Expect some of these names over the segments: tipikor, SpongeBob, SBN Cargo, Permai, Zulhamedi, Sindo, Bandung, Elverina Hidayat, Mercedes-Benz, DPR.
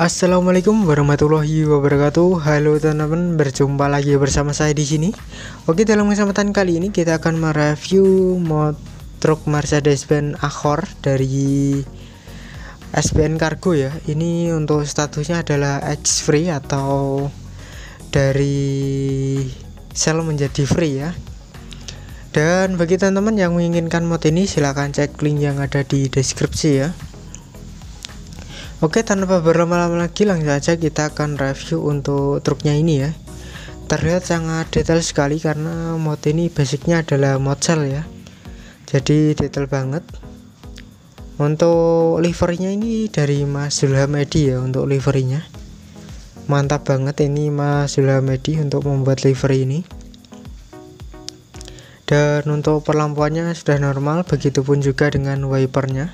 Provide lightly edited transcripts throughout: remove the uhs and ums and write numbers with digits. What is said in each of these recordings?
Assalamualaikum warahmatullahi wabarakatuh. Halo teman-teman, berjumpa lagi bersama saya di sini. Oke, dalam kesempatan kali ini kita akan mereview mod truk Mercedes-Benz Accord dari SBN Cargo ya. Ini untuk statusnya adalah ex-free atau dari sel menjadi free ya. Dan bagi teman-teman yang menginginkan mod ini, silahkan cek link yang ada di deskripsi ya. Oke, tanpa berlama-lama lagi, langsung saja kita akan review untuk truknya ini ya. Terlihat sangat detail sekali karena mod ini basicnya adalah mod sel ya, jadi detail banget. Untuk livernya ini dari Mas Zulhamedi ya, untuk livernya mantap banget ini Mas Zulhamedi untuk membuat liver ini. Dan untuk perlampuannya sudah normal, begitupun juga dengan wipernya.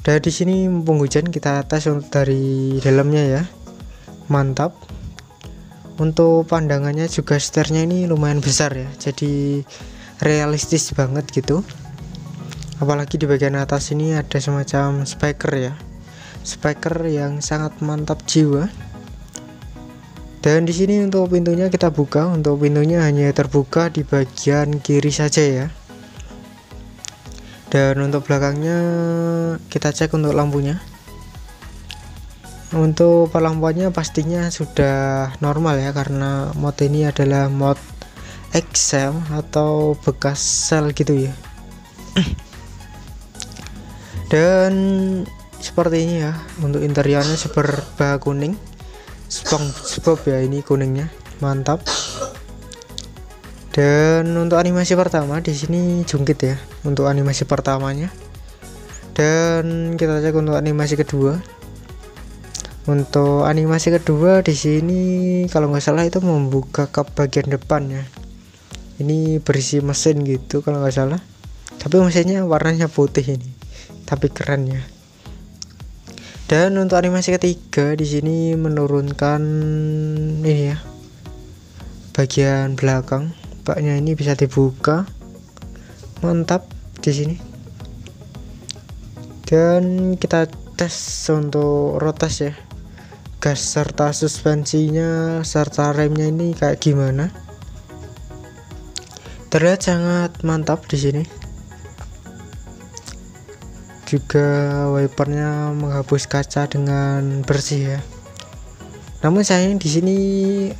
Dan di sini mumpung hujan, kita tes untuk dari dalamnya ya, mantap. Untuk pandangannya juga setirnya ini lumayan besar ya, jadi realistis banget gitu. Apalagi di bagian atas ini ada semacam speaker ya, speaker yang sangat mantap jiwa. Dan di sini untuk pintunya kita buka, untuk pintunya hanya terbuka di bagian kiri saja ya. Dan untuk belakangnya kita cek untuk lampunya. Untuk perlampuannya pastinya sudah normal ya, karena mod ini adalah mod Excel atau bekas sel gitu ya. Dan seperti ini ya, untuk interiornya seberba kuning, SpongeBob ya ini kuningnya, mantap. Dan untuk animasi pertama di sini jungkit ya, untuk animasi pertamanya. Dan kita cek untuk animasi kedua. Untuk animasi kedua di sini kalau nggak salah itu membuka kap bagian depan ya. Ini berisi mesin gitu kalau nggak salah. Tapi mesinnya warnanya putih ini. Tapi keren ya. Dan untuk animasi ketiga di sini menurunkan ini ya, bagian belakang. Baknya ini bisa dibuka, mantap di sini. Dan kita tes untuk rotas ya, gas serta suspensinya serta remnya ini kayak gimana. Terlihat sangat mantap di sini. Juga wipernya menghapus kaca dengan bersih ya. Namun sayang di sini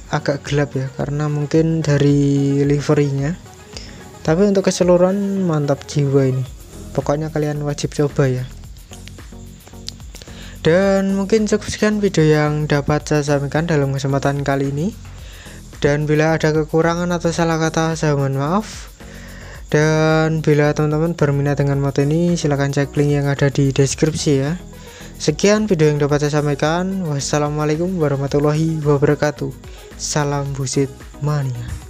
agak gelap ya, karena mungkin dari liverynya. Tapi untuk keseluruhan mantap jiwa ini. Pokoknya kalian wajib coba ya. Dan mungkin cukup sekian video yang dapat saya sampaikan dalam kesempatan kali ini. Dan bila ada kekurangan atau salah kata, saya mohon maaf. Dan bila teman-teman berminat dengan mod ini, silahkan cek link yang ada di deskripsi ya. Sekian video yang dapat saya sampaikan. Wassalamualaikum warahmatullahi wabarakatuh. Salam busit mania.